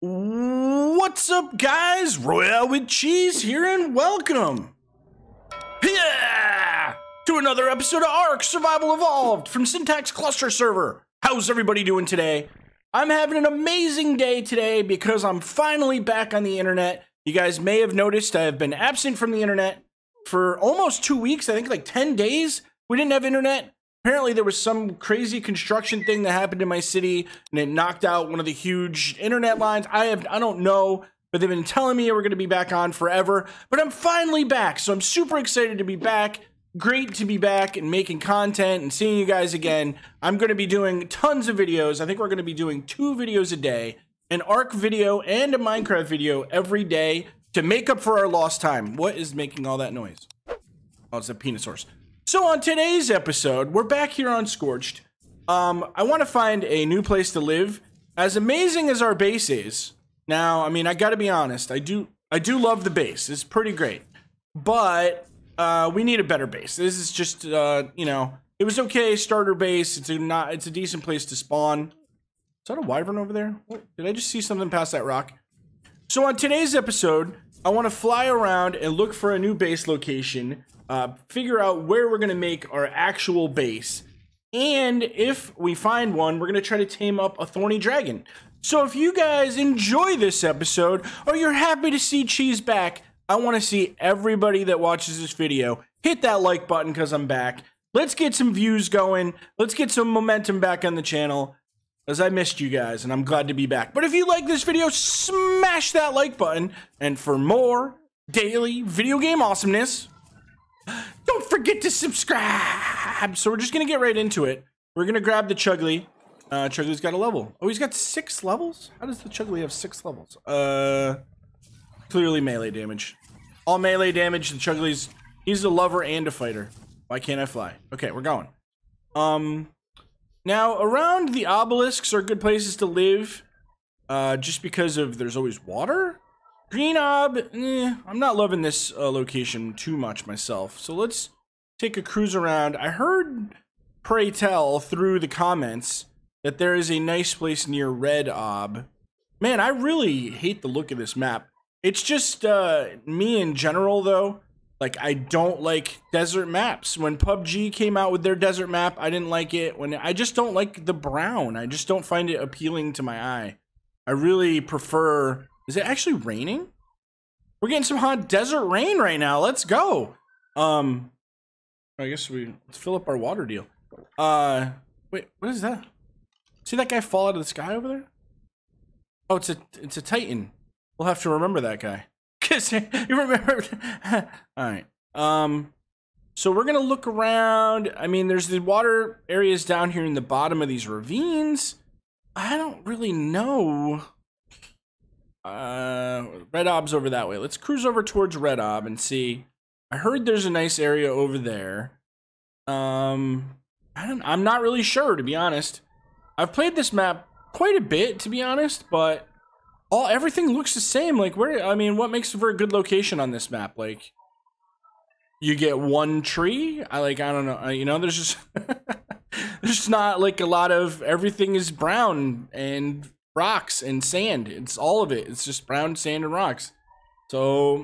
What's up, guys? Royale with Cheese here, and welcome to another episode of ARK Survival Evolved from Syntech's Cluster Server. How's everybody doing today? I'm having an amazing day today because I'm finally back on the internet. You guys may have noticed I have been absent from the internet for almost 2 weeks, I think like 10 days. We didn't have internet. Apparently there was some crazy construction thing that happened in my city and it knocked out one of the huge internet lines. I don't know, but they've been telling me we're going to be back on forever, but I'm finally back. So I'm super excited to be back. Great to be back and making content and seeing you guys again. I'm going to be doing tons of videos. I think we're going to be doing 2 videos a day, an ARK video and a Minecraft video every day to make up for our lost time. What is making all that noise? Oh, it's a penisaurus. So on today's episode, we're back here on Scorched. I want to find a new place to live. As amazing as our base is, now, I mean, I got to be honest, I do love the base. It's pretty great, but we need a better base. This is just, you know, it was okay starter base. It's a decent place to spawn. Is that a wyvern over there? What? Did I just see something past that rock? So on today's episode, I want to fly around and look for a new base location. Figure out where we're going to make our actual base. And if we find one, we're going to try to tame up a thorny dragon. So if you guys enjoy this episode, or you're happy to see Cheese back, I want to see everybody that watches this video hit that like button because I'm back. Let's get some views going. Let's get some momentum back on the channel, as I missed you guys and I'm glad to be back. But if you like this video, smash that like button. And for more daily video game awesomeness, don't forget to subscribe. So we're just gonna get right into it. We're gonna grab the Chugly. Chugly's got a level. Oh, he's got 6 levels? How does the Chugly have 6 levels? Clearly melee damage. All melee damage. The Chugly's, he's a lover and a fighter. Why can't I fly? Okay, we're going. Now around the obelisks are good places to live. Just because of there's always water. Green Ob, I'm not loving this location too much myself. So let's take a cruise around. I heard, pray tell, through the comments that there is a nice place near Red Ob. Man, I really hate the look of this map. It's just me in general, though. Like, I don't like desert maps. When PUBG came out with their desert map, I didn't like it. I just don't like the brown. I just don't find it appealing to my eye. I really prefer... Is it actually raining? We're getting some hot desert rain right now. Let's go. I guess let's fill up our water deal. Wait, what is that? See that guy fall out of the sky over there? Oh, it's a Titan. We'll have to remember that guy. 'Cause you remember. All right. So we're gonna look around. I mean, there's the water areas down here in the bottom of these ravines. I don't really know. Red Ob's over that way. Let's cruise over towards Red Ob and see. I heard there's a nice area over there. I'm not really sure, to be honest. I've played this map quite a bit, to be honest, but everything looks the same. Like, what makes for a good location on this map? Like, you get one tree. I don't know. You know, there's just there's just not like a lot of. Everything is brown and rocks and sand. It's all of it. It's just brown sand and rocks. So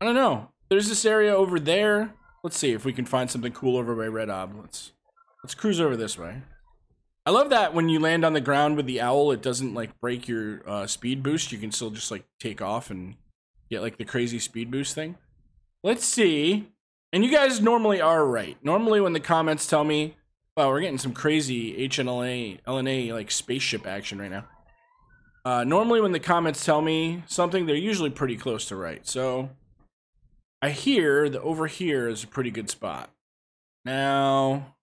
I don't know. There's this area over there. Let's see if we can find something cool over by Red Ob. Let's cruise over this way. I love that when you land on the ground with the owl, it doesn't like break your speed boost. You can still just like take off and get like the crazy speed boost thing. Let's see. And you guys normally are right. Normally when the comments tell me, wow, we're getting some crazy HLNA like spaceship action right now. Normally when the comments tell me something, they're usually pretty close to right. So I hear that over here is a pretty good spot. Now,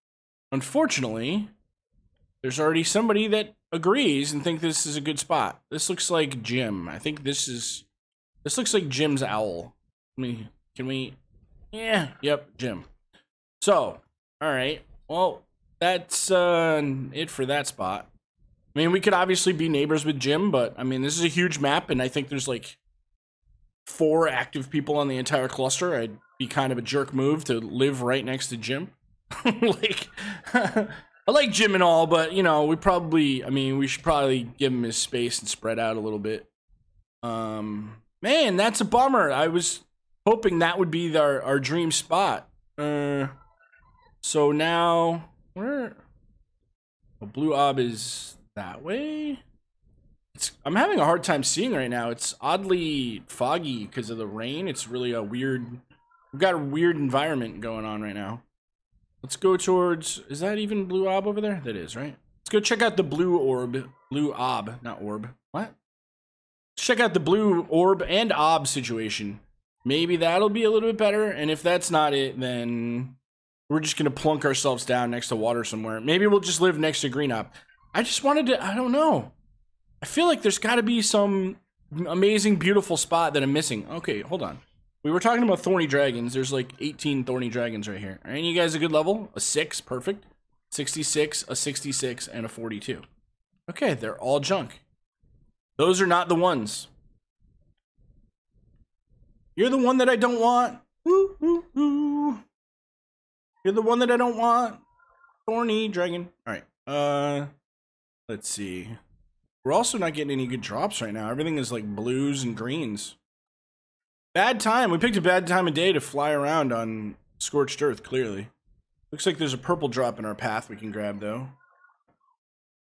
unfortunately, there's already somebody that agrees and thinks this is a good spot. This looks like Jim. I think this looks like Jim's owl. Yeah, yep, Jim. So, all right. Well, that's it for that spot. I mean, we could obviously be neighbors with Jim, but I mean, this is a huge map, and I think there's like 4 active people on the entire cluster. I'd be kind of a jerk move to live right next to Jim. Like, I like Jim and all, but, you know, we probably, I mean, we should probably give him his space and spread out a little bit. Man, that's a bummer. I was hoping that would be our dream spot. So now, where? The blue ob is that way. I'm having a hard time seeing right now. It's oddly foggy because of the rain. It's really a weird, we've got a weird environment going on right now. Let's go towards, is that even blue ob over there? That is, right? Let's go check out the blue orb, blue ob, not orb. What? Let's check out the blue orb and ob situation. Maybe that'll be a little bit better. And if that's not it, then we're just going to plunk ourselves down next to water somewhere. Maybe we'll just live next to green ob. I just wanted to, I don't know. I feel like there's got to be some amazing, beautiful spot that I'm missing. Okay, hold on. We were talking about thorny dragons. There's like 18 thorny dragons right here. Are any of you guys a good level? A 6, perfect. 66, a 66, and a 42. Okay, they're all junk. Those are not the ones. You're the one that I don't want. Woo, woo, woo. You're the one that I don't want. Thorny dragon. All right. Let's see. We're also not getting any good drops right now. Everything is like blues and greens. Bad time. We picked a bad time of day to fly around on Scorched Earth, clearly. Looks like there's a purple drop in our path we can grab, though.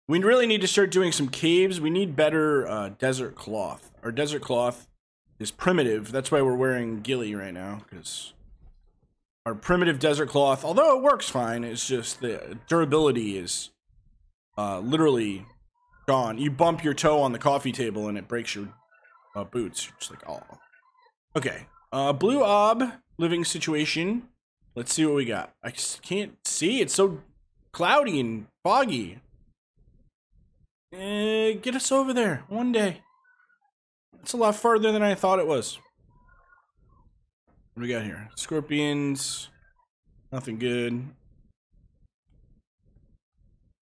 We really need to start doing some caves. We need better desert cloth. Our desert cloth is primitive. That's why we're wearing ghillie right now, because our primitive desert cloth, although it works fine, it's just the durability is literally gone. You bump your toe on the coffee table and it breaks your boots. You're just like, oh. Okay. Blue ob living situation. Let's see what we got. I just can't see. It's so cloudy and foggy. Get us over there one day. That's a lot farther than I thought it was. What do we got here? Scorpions. Nothing good.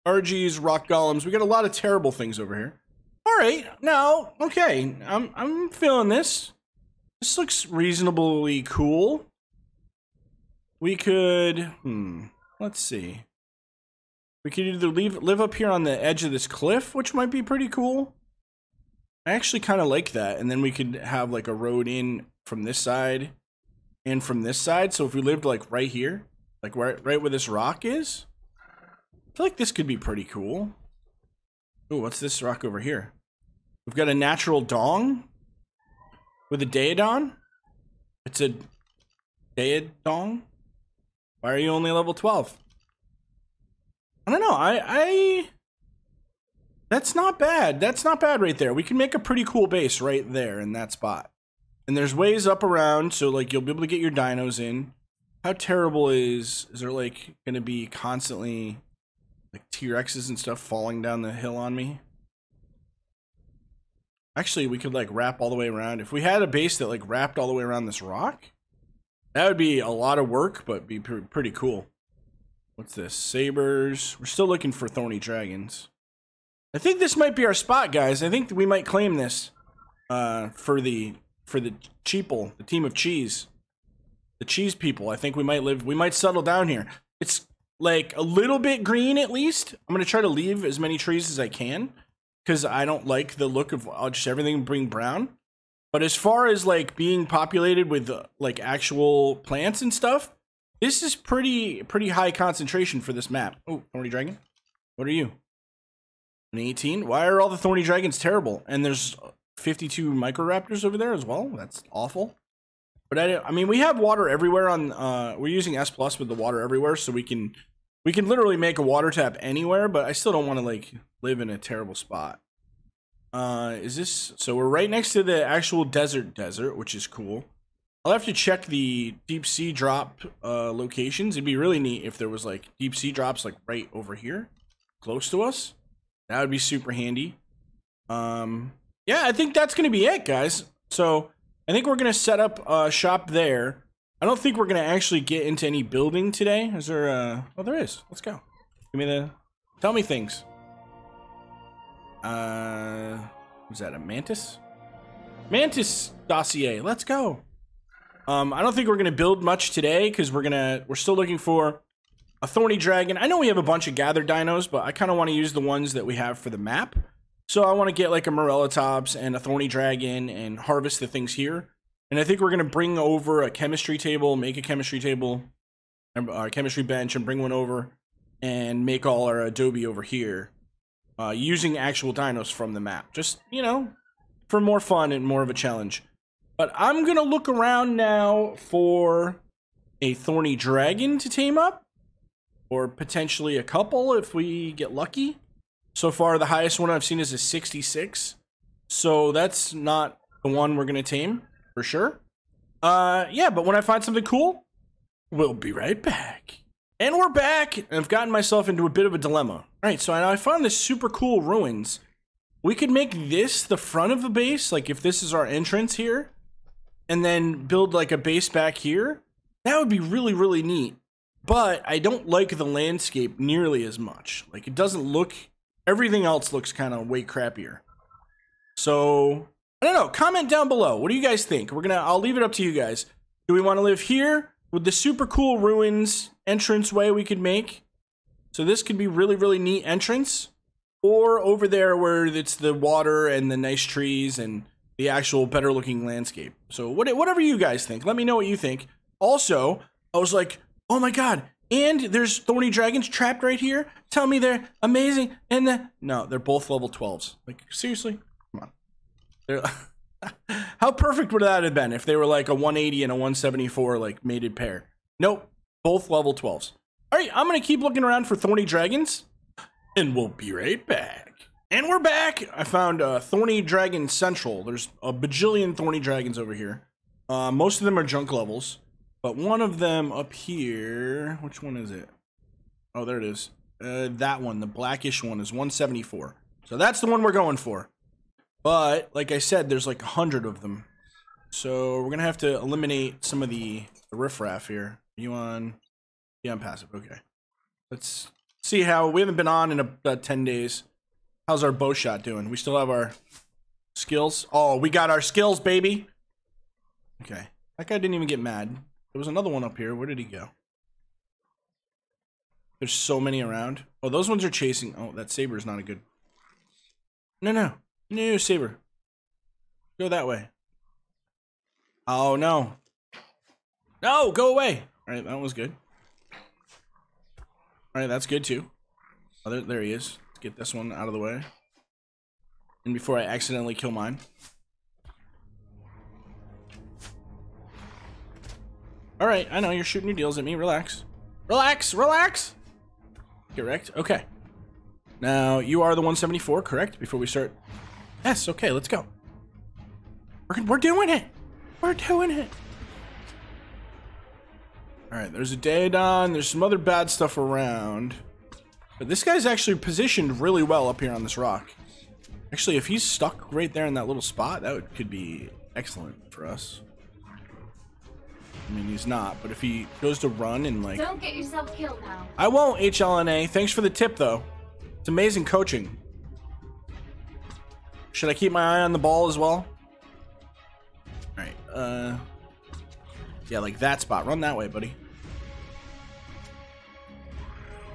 RGs, rock golems. We got a lot of terrible things over here. All right, now, okay, I'm feeling this. This looks reasonably cool. We could, let's see. We could either live up here on the edge of this cliff, which might be pretty cool. I actually kind of like that, and then we could have like a road in from this side and from this side. So if we lived like right here, like right where this rock is, I feel like this could be pretty cool. Ooh, what's this rock over here? We've got a natural dong with a deodon. It's a deodon. Why are you only level 12? I don't know. I that's not bad. That's not bad right there. We can make a pretty cool base right there in that spot. And there's ways up around, so like you'll be able to get your dinos in. How terrible is there like gonna be constantly like T-Rexes and stuff falling down the hill on me? Actually, we could like wrap all the way around. If we had a base that like wrapped all the way around this rock, that would be a lot of work, but be pretty cool. What's this? Sabers. We're still looking for thorny dragons. I think this might be our spot, guys. I think we might claim this for the cheeple, the team of cheese, the cheese people. I think we might live. We might settle down here. It's like a little bit green at least. I'm gonna try to leave as many trees as I can because I don't like the look of just everything being brown. But as far as like being populated with like actual plants and stuff, this is pretty high concentration for this map. Oh, thorny dragon, what are you? An 18? Why are all the thorny dragons terrible? And there's 52 microraptors over there as well. That's awful. But I mean, we have water everywhere on. We're using S+ with the water everywhere, so we can. We can literally make a water tap anywhere, but I still don't want to, like, live in a terrible spot. Is this... So we're right next to the actual desert, which is cool. I'll have to check the deep sea drop locations. It'd be really neat if there was, like, deep sea drops, like, right over here, close to us. That would be super handy. Yeah, I think that's going to be it, guys. So I think we're going to set up a shop there. I don't think we're going to actually get into any building today. Is there a... Oh, there is. Let's go. Give me the... Tell me things. Was that a mantis? Mantis dossier. Let's go. I don't think we're going to build much today because we're still looking for a thorny dragon. I know we have a bunch of gathered dinos, but I kind of want to use the ones that we have for the map. So I want to get like a Morellatops and a thorny dragon and harvest the things here. And I think we're going to bring over a chemistry table, make a chemistry table, our chemistry bench, and bring one over and make all our adobe over here using actual dinos from the map. Just, you know, for more fun and more of a challenge. But I'm going to look around now for a thorny dragon to tame up, or potentially a couple if we get lucky. So far, the highest one I've seen is a 66. So that's not the one we're going to tame for sure. Yeah, but when I find something cool, we'll be right back. And we're back, and I've gotten myself into a bit of a dilemma. All right, so I found this super cool ruins. We could make this the front of the base, like if this is our entrance here, and then build like a base back here. That would be really, really neat. But I don't like the landscape nearly as much. Like, it doesn't look, everything else looks kind of way crappier. So, I don't know, comment down below. What do you guys think? I'll leave it up to you guys. Do we want to live here with the super cool ruins entranceway we could make? So this could be really, really neat entrance. Or over there where it's the water and the nice trees and the actual better looking landscape. So whatever you guys think, let me know what you think. Also, I was like, oh my God, and there's thorny dragons trapped right here. Tell me they're amazing. And no, they're both level 12s. Like, seriously, come on. How perfect would that have been if they were like a 180 and a 174, like mated pair? Nope, both level 12s. All right, I'm gonna keep looking around for thorny dragons. And we'll be right back. And we're back. I found Thorny Dragon Central. There's a bajillion Thorny Dragons over here. Most of them are junk levels. But one of them up here, which one is it? Oh, there it is. That one, the blackish one, is 174. So that's the one we're going for. But, like I said, there's like 100 of them. So we're going to have to eliminate some of the riffraff here. Are you on? Yeah, I'm passive. Okay. Let's see how we haven't been on in about 10 days. How's our bow shot doing? We still have our skills. Oh, we got our skills, baby. Okay. That guy didn't even get mad. There was another one up here. Where did he go? There's so many around. Oh, those ones are chasing. Oh, that saber is not a good. No, no. No, saber. Go that way. Oh, no. No, go away. All right, that was good. All right, that's good too. Oh, there he is. Let's get this one out of the way. And before I accidentally kill mine. All right, I know you're shooting your deals at me. Relax. Relax, relax. Correct. Okay. Now, you are the 174, correct? Before we start. Yes, okay, let's go. We're doing it. We're doing it. All right, there's a Daedon. There's some other bad stuff around. But this guy's actually positioned really well up here on this rock. Actually, if he's stuck right there in that little spot, that could be excellent for us. I mean, he's not, but if he goes to run and like... Don't get yourself killed now. I won't, HLNA. Thanks for the tip, though. It's amazing coaching. Should I keep my eye on the ball as well? All right, yeah, like that spot. Run that way, buddy.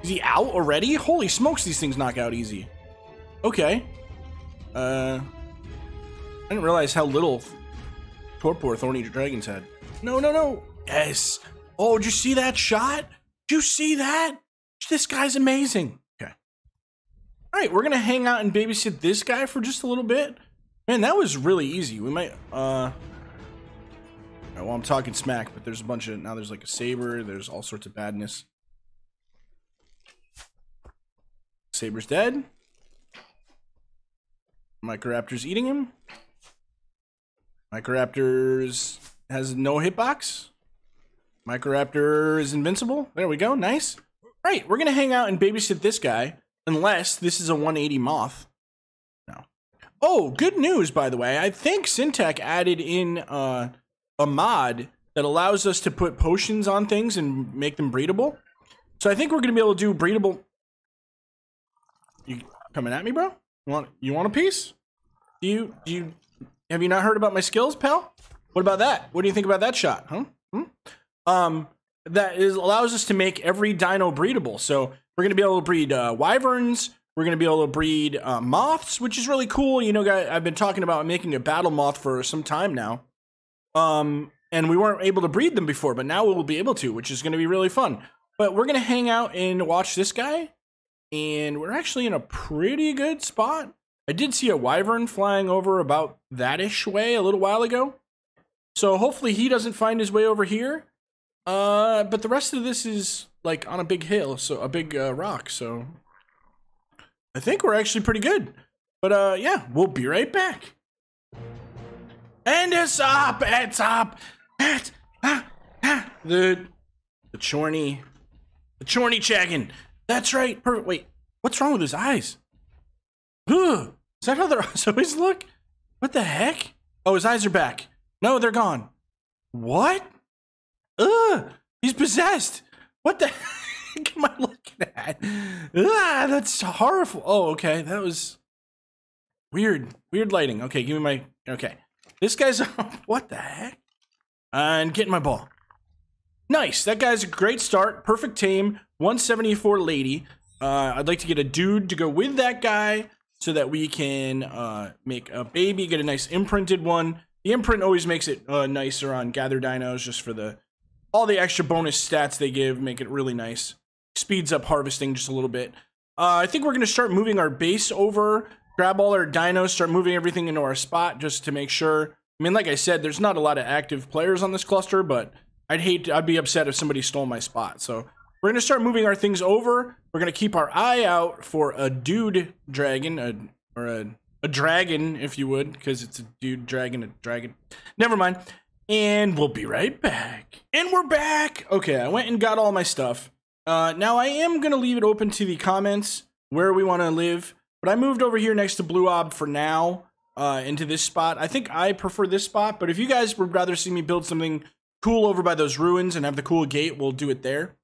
Is he out already? Holy smokes, these things knock out easy. Okay. I didn't realize how little Torpor Thorny Dragons had. No, no, no. Yes. Oh, did you see that shot? Did you see that? This guy's amazing. Okay. All right, we're going to hang out and babysit this guy for just a little bit. Man, that was really easy. We might... All right, well, I'm talking smack, but there's a bunch of... Now there's like a saber. There's all sorts of badness. Saber's dead. Microraptor's eating him. Microraptor's has no hitbox. Microraptor is invincible. There we go. Nice. All right, we're going to hang out and babysit this guy. Unless this is a 180 moth. No. Oh, good news, by the way. I think Syntech added in... a mod that allows us to put potions on things and make them breedable. So I think we're gonna be able to do breedable. You coming at me, bro? You want a piece? Do you have you not heard about my skills, pal? What about that? What do you think about that shot, huh? that is allows us to make every dino breedable. So we're going to be able to breed wyverns. We're going to be able to breed moths, which is really cool. You know, guys, I've been talking about making a battle moth for some time now. And we weren't able to breed them before, but now we'll be able to, which is going to be really fun. But we're going to hang out and watch this guy. And we're actually in a pretty good spot. I did see a wyvern flying over about that-ish way a little while ago. So hopefully he doesn't find his way over here. But the rest of this is like on a big hill, so a big rock. So I think we're actually pretty good. But yeah, we'll be right back. And the chorny chagging. That's right. Perfect. Wait, what's wrong with his eyes? Ugh. Is that how their eyes always look? What the heck? Oh, his eyes are back. No, they're gone. What? Ugh. He's possessed. What the heck am I looking at? Ah, that's horrible. Oh, okay. That was weird. Weird lighting. Okay, give me my... Okay. This guy's... What the heck? And getting my ball. Nice. That guy's a great start. Perfect tame. 174 lady. I'd like to get a dude to go with that guy so that we can make a baby, get a nice imprinted one. The imprint always makes it nicer on Gather Dinos, just for the all the extra bonus stats they give make it really nice. Speeds up harvesting just a little bit. I think we're going to start moving our base over, grab all our dinos, start moving everything into our spot just to make sure. I mean, like I said, there's not a lot of active players on this cluster, but I'd be upset if somebody stole my spot, so... We're gonna start moving our things over. We're gonna keep our eye out for a dude dragon, or a dragon, if you would, because it's a dude dragon, a dragon. Never mind. And we'll be right back. And we're back. Okay, I went and got all my stuff. Now I am gonna leave it open to the comments where we want to live, but I moved over here next to Blue Ob for now, into this spot. I think I prefer this spot, but if you guys would rather see me build something cool over by those ruins and have the cool gate, we'll do it there.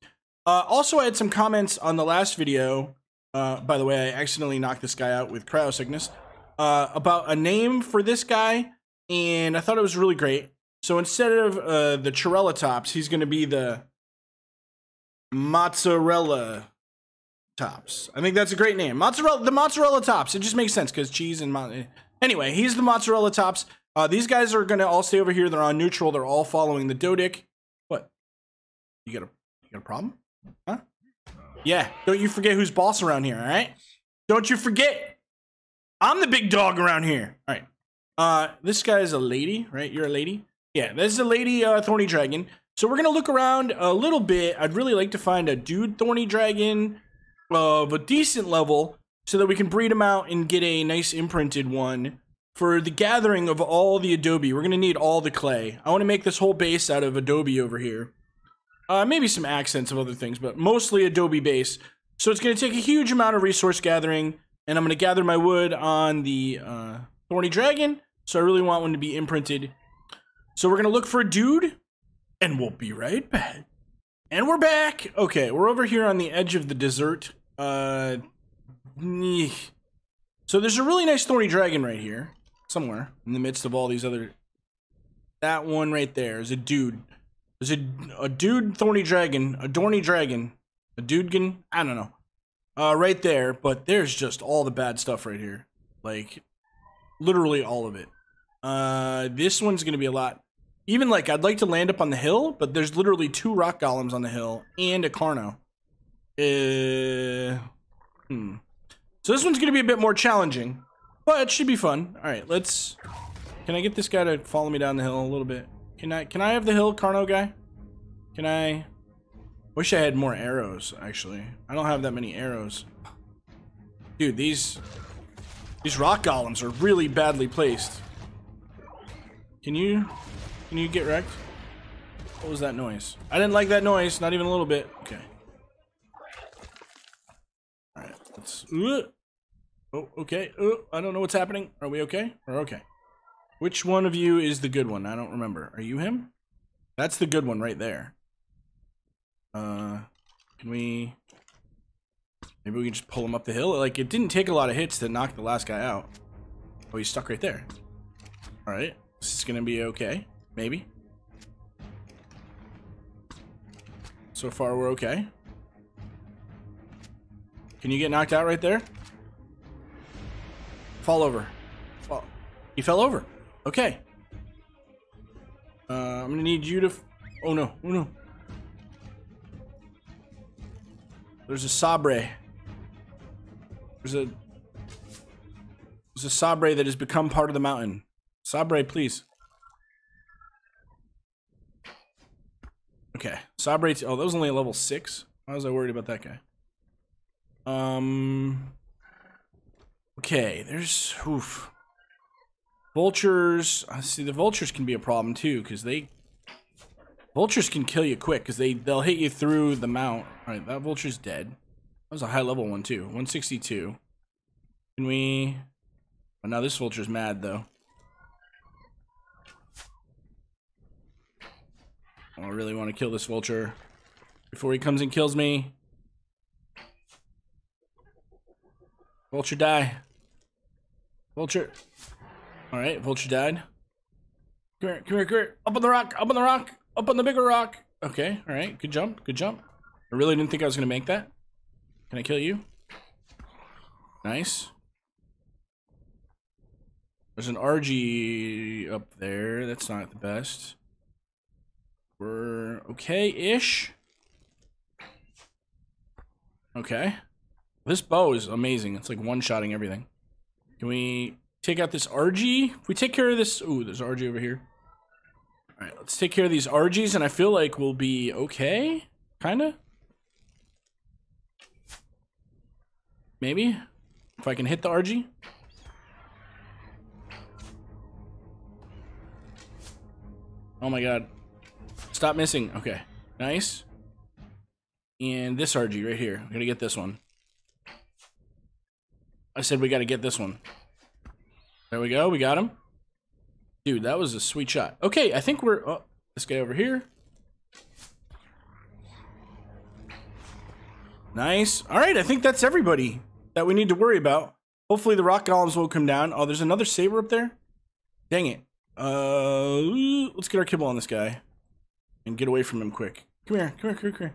Also, I had some comments on the last video, by the way, I accidentally knocked this guy out with cryo sickness, about a name for this guy, and I thought it was really great. So instead of the Chirella Tops, he's going to be the Mozzarella Tops. I think that's a great name. Mozzarella, the Mozzarella Tops. It just makes sense because cheese and... Anyway, he's the Mozzarella Tops. These guys are going to all stay over here. They're on neutral. They're all following the Dodic. What? You got a problem? Huh? Yeah, don't you forget who's boss around here, all right? Don't you forget. I'm the big dog around here. All right. This guy is a lady, right? You're a lady? Yeah, this is a lady thorny dragon. So we're going to look around a little bit. I'd really like to find a dude thorny dragon of a decent level so that we can breed him out and get a nice imprinted one for the gathering of all the adobe. We're going to need all the clay. I want to make this whole base out of adobe over here. Maybe some accents of other things, but mostly adobe base. So it's going to take a huge amount of resource gathering, and I'm going to gather my wood on the thorny dragon. So I really want one to be imprinted. So we're going to look for a dude, and we'll be right back. And we're back. Okay, we're over here on the edge of the desert. So there's a really nice thorny dragon right here, somewhere in the midst of all these other. That one right there is a dude. There's a dude thorny dragon, a dorny dragon, a dudegan, I don't know, right there, but there's just all the bad stuff right here, like, literally all of it. This one's gonna be a lot, even, like, I'd like to land up on the hill, but there's literally 2 rock golems on the hill, and a Carno. So this one's gonna be a bit more challenging, but it should be fun. Alright, let's, can I get this guy to follow me down the hill a little bit? Can I have the hill, Carno guy? Can I? Wish I had more arrows, actually. I don't have that many arrows. Dude, these rock golems are really badly placed. Can you get wrecked? What was that noise? I didn't like that noise, not even a little bit. Okay. Alright, let's... Oh, okay. I don't know what's happening. Are we okay? We're okay. Which one of you is the good one? I don't remember. Are you him? That's the good one right there. Can we... Maybe we can just pull him up the hill? Like, it didn't take a lot of hits to knock the last guy out. Oh, he's stuck right there. Alright. This is gonna be okay. Maybe. So far, we're okay. Can you get knocked out right there? Fall over. Fall. You fell over. Okay. I'm gonna need you to... oh no, oh no. There's a sabre. There's a sabre that has become part of the mountain. Sabre, please. Okay, sabre. Oh, that was only a level 6. Why was I worried about that guy? Okay, there's... oof. Vultures. I see the vultures can be a problem too, because they... vultures can kill you quick, because they'll hit you through the mount. Alright, that vulture's dead. That was a high level one too. 162. Can we... oh, now this vulture's mad though. I don't really want to kill this vulture before he comes and kills me. Vulture, die. Vulture. All right, vulture died. Come here, come here, come here. Up on the rock, up on the rock, up on the bigger rock. Okay, all right, good jump, good jump. I really didn't think I was gonna make that. Can I kill you? Nice. There's an RG up there. That's not the best. We're okay-ish. Okay. This bow is amazing. It's like one-shotting everything. Can we take out this RG? If we take care of this... ooh, there's RG over here. All right, let's take care of these RGs, and I feel like we'll be okay? Kinda? Maybe? If I can hit the RG? Oh my god. Stop missing. Okay, nice. And this RG right here. I'm gonna get this one. I said we gotta get this one. There we go, we got him. Dude, that was a sweet shot. Okay, I think we're... oh, this guy over here. Nice. All right, I think that's everybody that we need to worry about. Hopefully the rock columns will come down. Oh, there's another saber up there? Dang it. Let's get our kibble on this guy. And get away from him quick. Come here, come here, come here,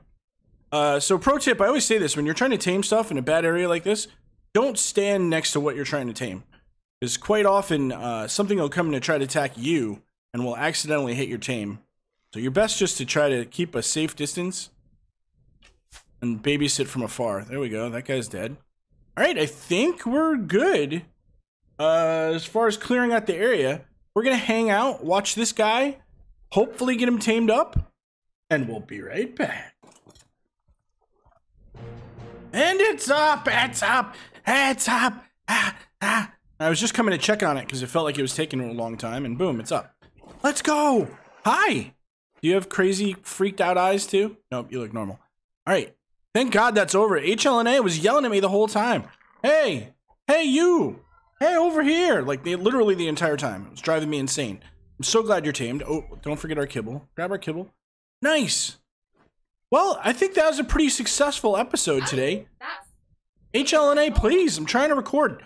come here. So pro tip, I always say this, when you're trying to tame stuff in a bad area like this, don't stand next to what you're trying to tame. Because quite often, something will come in to try to attack you, and will accidentally hit your tame. So your best just to try to keep a safe distance, and babysit from afar. There we go, that guy's dead. Alright, I think we're good. As far as clearing out the area, we're gonna hang out, watch this guy, hopefully get him tamed up, and we'll be right back. And it's up, it's up, it's up. Ah, ah. I was just coming to check on it because it felt like it was taking a long time, and boom, it's up. Let's go. Hi. Do you have crazy, freaked out eyes too? Nope, you look normal. All right. Thank God that's over. HLNA was yelling at me the whole time. Hey, hey, you. Hey, over here. Like, literally the entire time. It was driving me insane. I'm so glad you're tamed. Oh, don't forget our kibble. Grab our kibble. Nice. Well, I think that was a pretty successful episode today. HLNA, please. I'm trying to record.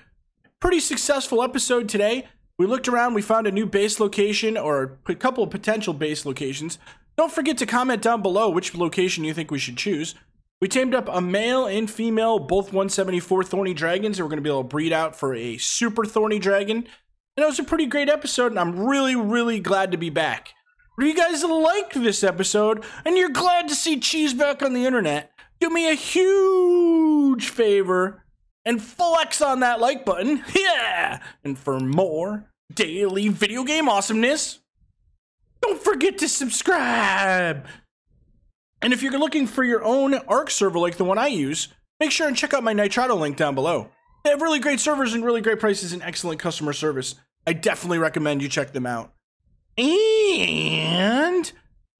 Pretty successful episode today. We looked around. We found a new base location or a couple of potential base locations. Don't forget to comment down below which location you think we should choose. We tamed up a male and female, both 174 thorny dragons that we're going to be able to breed out for a super thorny dragon. And it was a pretty great episode, and I'm really, really glad to be back. If you guys liked this episode, and you're glad to see Cheese back on the internet, do me a huge favor and flex on that like button. Yeah! And for more daily video game awesomeness, don't forget to subscribe! And if you're looking for your own ARK server like the one I use, make sure and check out my Nitrado link down below. They have really great servers and really great prices and excellent customer service. I definitely recommend you check them out. And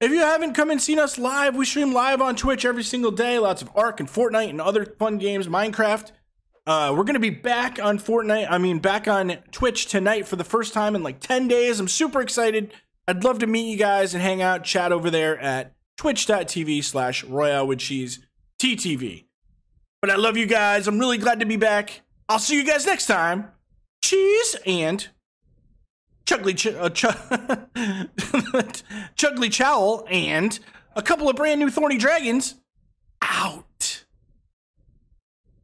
if you haven't come and seen us live, we stream live on Twitch every single day. Lots of ARK and Fortnite and other fun games, Minecraft. We're going to be back on back on Twitch tonight for the first time in like 10 days. I'm super excited. I'd love to meet you guys and hang out, chat over there at twitch.tv/RoyaleWithCheeseTTV. But I love you guys. I'm really glad to be back. I'll see you guys next time. Cheese and Chugly Chowl and a couple of brand new thorny dragons. Ouch.